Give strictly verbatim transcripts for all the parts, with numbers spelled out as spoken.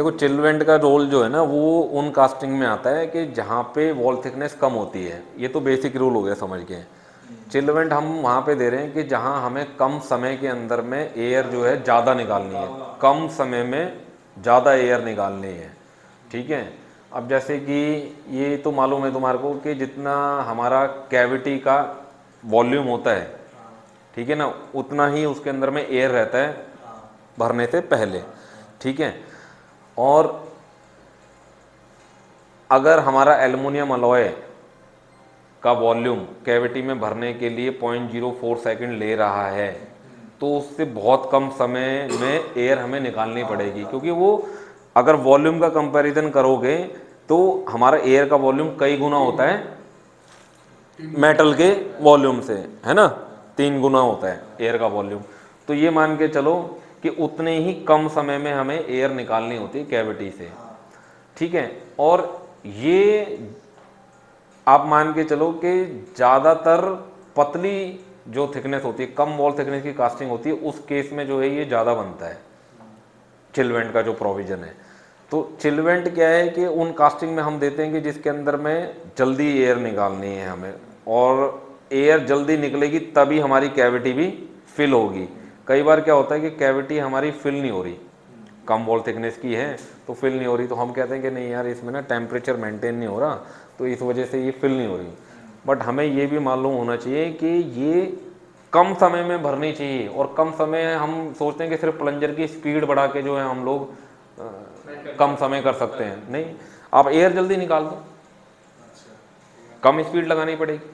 देखो चिल्वेंट का रोल जो है ना वो उन कास्टिंग में आता है कि जहाँ पे वॉल थिकनेस कम होती है, ये तो बेसिक रूल हो गया समझ के। चिल्वेंट हम वहाँ पे दे रहे हैं कि जहाँ हमें कम समय के अंदर में एयर जो है ज़्यादा निकालनी है, कम समय में ज़्यादा एयर निकालनी है, ठीक है। अब जैसे कि ये तो मालूम है तुम्हारे को कि जितना हमारा कैविटी का वॉल्यूम होता है, ठीक है ना, उतना ही उसके अंदर में एयर रहता है भरने से पहले, ठीक है। और अगर हमारा एल्युमिनियम अलॉय का वॉल्यूम कैविटी में भरने के लिए पॉइंट ज़ीरो फोर सेकंड ले रहा है तो उससे बहुत कम समय में एयर हमें निकालनी पड़ेगी, क्योंकि वो अगर वॉल्यूम का कंपैरिजन करोगे तो हमारा एयर का वॉल्यूम कई गुना होता है मेटल के वॉल्यूम से, है ना, तीन गुना होता है एयर का वॉल्यूम। तो ये मान के चलो कि उतने ही कम समय में हमें एयर निकालनी होती है कैविटी से, ठीक है। और ये आप मान के चलो कि ज़्यादातर पतली जो थिकनेस होती है, कम वॉल थिकनेस की कास्टिंग होती है, उस केस में जो है ये ज़्यादा बनता है चिल्वेंट का जो प्रोविज़न है। तो चिल्वेंट क्या है कि उन कास्टिंग में हम देते हैं कि जिसके अंदर में जल्दी एयर निकालनी है हमें, और एयर जल्दी निकलेगी तभी हमारी कैविटी भी फिल होगी। कई बार क्या होता है कि कैविटी हमारी फिल नहीं हो रही, कम वॉल थिकनेस की है तो फिल नहीं हो रही, तो हम कहते हैं कि नहीं यार इसमें ना टेम्परेचर मेंटेन नहीं हो रहा तो इस वजह से ये फिल नहीं हो रही। बट हमें ये भी मालूम होना चाहिए कि ये कम समय में भरनी चाहिए, और कम समय हम सोचते हैं कि सिर्फ प्लंजर की स्पीड बढ़ा के जो है हम लोग आ, कम समय कर सकते हैं, नहीं, आप एयर जल्दी निकाल दो, कम स्पीड लगानी पड़ेगी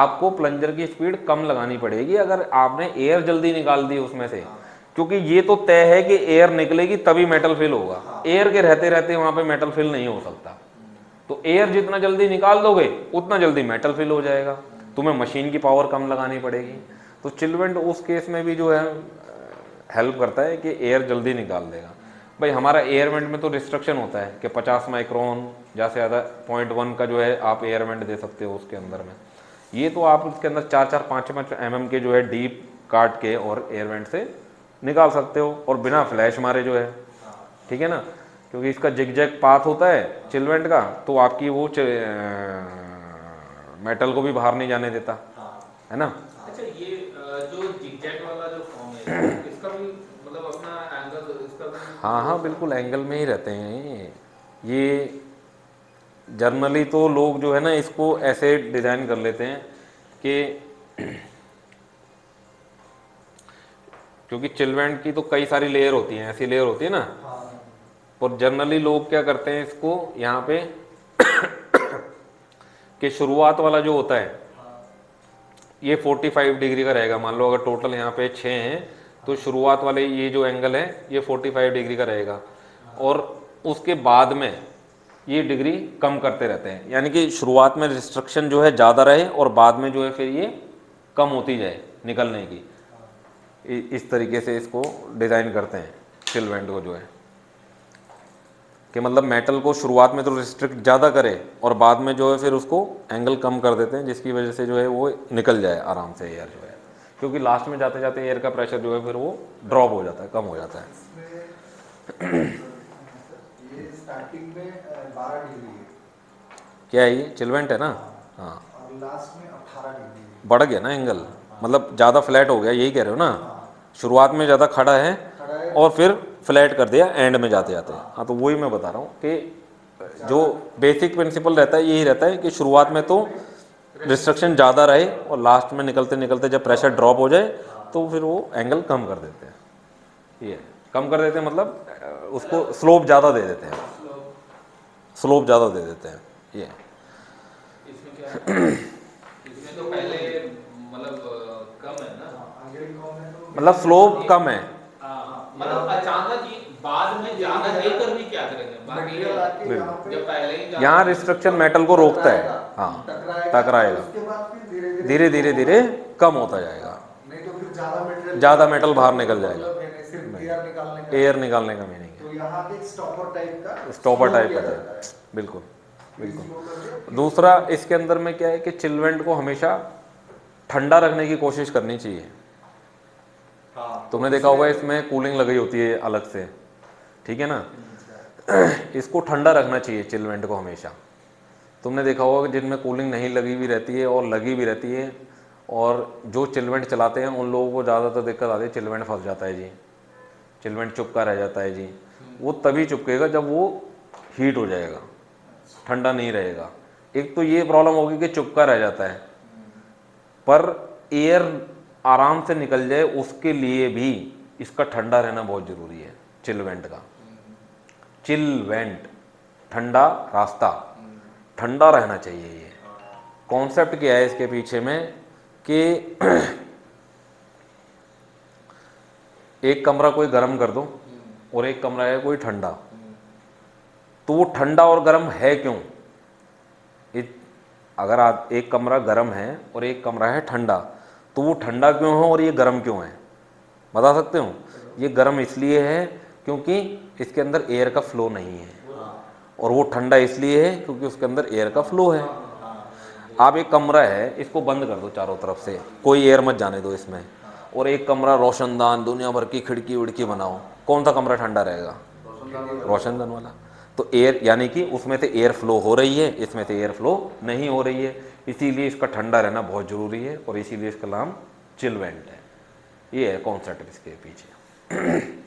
आपको, प्लंजर की स्पीड कम लगानी पड़ेगी अगर आपने एयर जल्दी निकाल दी उसमें से, क्योंकि ये तो तय है कि एयर निकलेगी तभी मेटल फिल होगा, एयर के रहते रहते वहाँ पे मेटल फिल नहीं हो सकता। तो एयर जितना जल्दी निकाल दोगे उतना जल्दी मेटल फिल हो जाएगा, तुम्हें मशीन की पावर कम लगानी पड़ेगी। तो चिल्वेंट उस केस में भी जो है हेल्प करता है कि एयर जल्दी निकाल देगा। भाई हमारा एयर वेंट में तो रिस्ट्रिक्शन होता है कि पचास माइक्रोन या से ज़्यादा पॉइंट वन का जो है आप एयर वेंट दे सकते हो उसके अंदर में, ये तो आप उसके अंदर चार चार पाँच पाँच एमएम के जो है डीप काट के और एयर वेंट से निकाल सकते हो, और बिना फ्लैश मारे जो है, ठीक है ना, क्योंकि इसका जिगजैग पाथ होता है चिल्वेंट का, तो आपकी वो मेटल को भी बाहर नहीं जाने देता, है ना। अच्छा ये जो जिगजैग वाला जो फॉर्म है इसका भी मतलब अपना एंगल, इसका हाँ हाँ बिल्कुल एंगल में ही रहते हैं ये। जर्नली तो लोग जो है ना इसको ऐसे डिज़ाइन कर लेते हैं कि क्योंकि चिल्वेंट की तो कई सारी लेयर होती हैं, ऐसी लेयर होती है ना, और जर्नली लोग क्या करते हैं इसको यहाँ पे कि शुरुआत वाला जो होता है ये पैंतालीस डिग्री का रहेगा, मान लो अगर टोटल यहाँ पे छः हैं तो शुरुआत वाले ये जो एंगल है ये पैंतालीस डिग्री का रहेगा, और उसके बाद में ये डिग्री कम करते रहते हैं, यानी कि शुरुआत में रिस्ट्रिक्शन जो है ज़्यादा रहे और बाद में जो है फिर ये कम होती जाए निकलने की, इस तरीके से इसको डिज़ाइन करते हैं चिल्वेंट को जो है कि मतलब मेटल को शुरुआत में तो रिस्ट्रिक्ट ज़्यादा करे और बाद में जो है फिर उसको एंगल कम कर देते हैं, जिसकी वजह से जो है वो निकल जाए आराम से एयर जो है, क्योंकि लास्ट में जाते जाते एयर का प्रेशर जो है फिर वो ड्रॉप हो जाता है, कम हो जाता है। स्टार्टिंग में बारह डिग्री है क्या है ये चिल्वेंट है ना, हाँ, और लास्ट में अठारह डिग्री बढ़ गया ना एंगल, मतलब ज़्यादा फ्लैट हो गया, यही कह रहे हो ना, शुरुआत में ज़्यादा खड़ा है और फिर फ्लैट कर दिया एंड में जाते जाते, हाँ तो वही मैं बता रहा हूँ कि जो बेसिक प्रिंसिपल रहता है यही रहता है कि शुरुआत में तो रिस्ट्रिक्शन ज़्यादा रहे और लास्ट में निकलते निकलते जब प्रेशर ड्रॉप हो जाए तो फिर वो एंगल कम कर देते हैं, ये कम कर देते हैं मतलब उसको स्लोप ज़्यादा दे देते हैं, स्लोप ज़्यादा दे देते हैं ये। इसमें क्या है? इसमें तो पहले मतलब कम है ना, मतलब स्लोप कम है, मतलब अचानक ही बाद में ज़्यादा लेकर भी क्या करेंगे, यहाँ रिस्ट्रिक्शन मेटल को रोकता है, हाँ टकराएगा, धीरे धीरे धीरे कम होता जाएगा, ज़्यादा मेटल बाहर निकल जाएगा, एयर निकालने का मीनिंग है, तो यहाँ एक स्टॉपर टाइप का, स्टॉपर टाइप का है, बिल्कुल बिल्कुल। दूसरा इसके अंदर में क्या है कि चिल्वेंट को हमेशा ठंडा रखने की कोशिश करनी चाहिए, तुमने देखा होगा इसमें कूलिंग लगी होती है अलग से, ठीक है ना, इसको ठंडा रखना चाहिए चिलवेंट को हमेशा। तुमने देखा होगा जिनमें कूलिंग नहीं लगी हुई रहती है और लगी भी रहती है, और जो चिलवेंट चलाते हैं उन लोगों को ज़्यादातर दिक्कत आती है, चिलवेंट फंस जाता है जी, चिलवेंट चुपका रह जाता है जी। वो तभी चुपकेगा जब वो हीट हो जाएगा, ठंडा नहीं रहेगा। एक तो ये प्रॉब्लम होगी कि चुपका रह जाता है, पर एयर आराम से निकल जाए उसके लिए भी इसका ठंडा रहना बहुत ज़रूरी है चिलवेंट का। चिलवेंट ठंडा रास्ता, ठंडा रहना चाहिए। ये कॉन्सेप्ट क्या है इसके पीछे में कि एक कमरा कोई गर्म कर दो और एक कमरा है कोई ठंडा, तो वो ठंडा और गर्म है क्यों? इत, अगर आप एक कमरा गर्म है और एक कमरा है ठंडा, तो वो ठंडा क्यों है और ये गर्म क्यों है? बता सकते हो? ये गर्म इसलिए है क्योंकि इसके अंदर एयर का फ्लो नहीं है, और वो ठंडा इसलिए है क्योंकि उसके अंदर एयर का फ्लो है। आप एक कमरा है इसको बंद कर दो चारों तरफ से, कोई एयर मत जाने दो इसमें, और एक कमरा रोशनदान दुनिया भर की खिड़की विड़की बनाओ, कौन सा कमरा ठंडा रहेगा? रोशनदान वाला। तो एयर यानी कि उसमें से एयर फ्लो हो रही है, इसमें से एयर फ्लो नहीं हो रही है, इसीलिए इसका ठंडा रहना बहुत ज़रूरी है और इसीलिए इसका नाम चिलवेंट है। ये है कॉन्सेप्ट इसके पीछे।